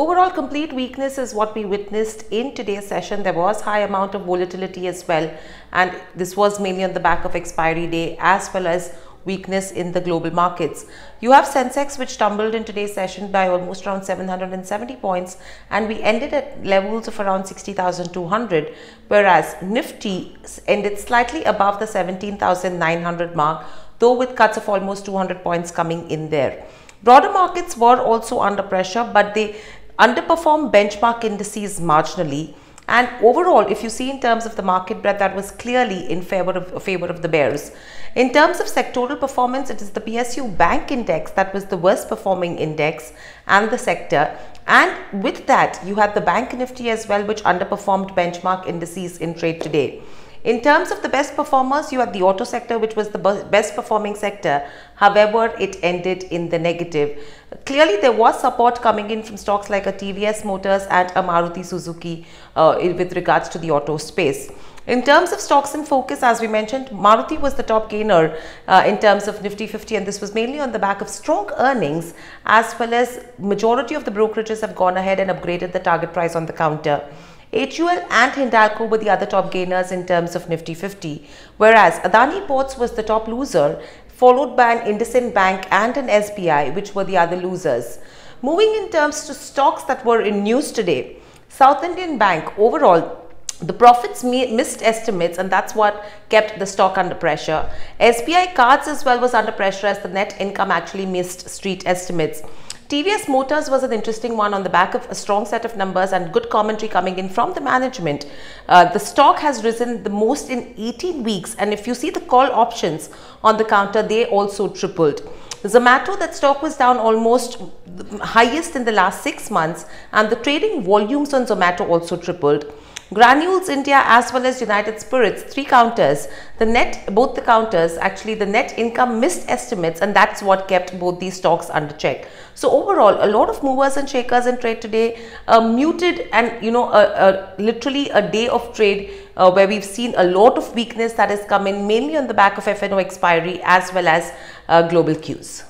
Overall, complete weakness is what we witnessed in today's session. There was high amount of volatility as well, and this was mainly on the back of expiry day as well as weakness in the global markets. You have Sensex, which tumbled in today's session by almost around 770 points, and we ended at levels of around 60,200, whereas Nifty ended slightly above the 17,900 mark, though with cuts of almost 200 points coming in there. Broader markets were also under pressure, but they underperformed benchmark indices marginally. And overall, if you see in terms of the market breadth, that was clearly in favor of the bears. In terms of sectoral performance, it is the PSU bank index that was the worst performing index and the sector. And with that, you had the bank Nifty as well, which underperformed benchmark indices in trade today. In terms of the best performers, you had the auto sector, which was the best performing sector. However, it ended in the negative. Clearly, there was support coming in from stocks like a TVS Motors and a Maruti Suzuki with regards to the auto space. In terms of stocks in focus, as we mentioned, Maruti was the top gainer in terms of Nifty 50, and this was mainly on the back of strong earnings, as well as majority of the brokerages have gone ahead and upgraded the target price on the counter. HUL and Hindalco were the other top gainers in terms of Nifty 50, whereas Adani Ports was the top loser, followed by an Indusind Bank and an SBI, which were the other losers. Moving in terms to stocks that were in news today, South Indian Bank overall, the profits missed estimates, and that's what kept the stock under pressure. SBI Cards as well was under pressure, as the net income actually missed street estimates. TVS Motors was an interesting one on the back of a strong set of numbers and good commentary coming in from the management. The stock has risen the most in 18 weeks, and if you see the call options on the counter, they also tripled. Zomato, that stock was down almost highest in the last 6 months, and the trading volumes on Zomato also tripled. Granules India as well as United Spirits, three counters, both the counters actually the net income missed estimates, and that's what kept both these stocks under check. So overall, a lot of movers and shakers in trade today, muted, and you know, literally a day of trade where we've seen a lot of weakness that has come in mainly on the back of FNO expiry as well as global cues.